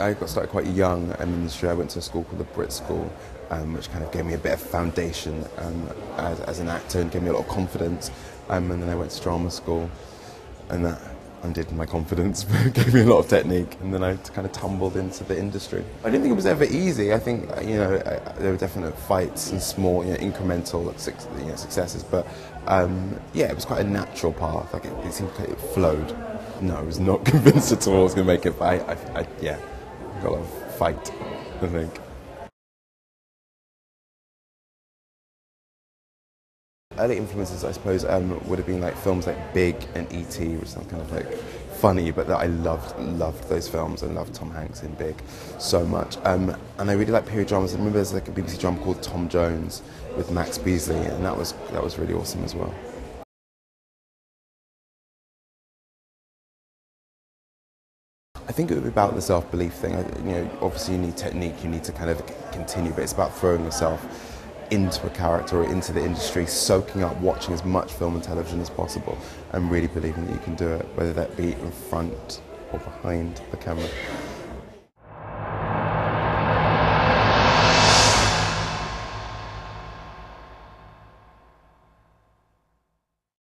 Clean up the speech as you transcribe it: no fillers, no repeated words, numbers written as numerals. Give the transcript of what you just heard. I got started quite young in the industry. I went to a school called the Brit School, which kind of gave me a bit of foundation as an actor and gave me a lot of confidence. And then I went to drama school, and that undid my confidence, but gave me a lot of technique. And then I kind of tumbled into the industry. I didn't think it was ever easy. I think, you know, there were definite fights and small, you know, incremental successes. But yeah, it was quite a natural path. Like it seemed like it flowed. No, I was not convinced at all I was going to make it, but yeah, got a lot of fight, I think. Early influences, I suppose, would have been like films like Big and E.T., which sounds kind of like funny, but that I loved those films and loved Tom Hanks in Big so much. And I really like period dramas. I remember there's like a BBC drama called Tom Jones with Max Beasley, and that was really awesome as well. I think it would be about the self-belief thing. You know, obviously you need technique, you need to kind of continue, but it's about throwing yourself into a character or into the industry, soaking up, watching as much film and television as possible, and really believing that you can do it, whether that be in front or behind the camera.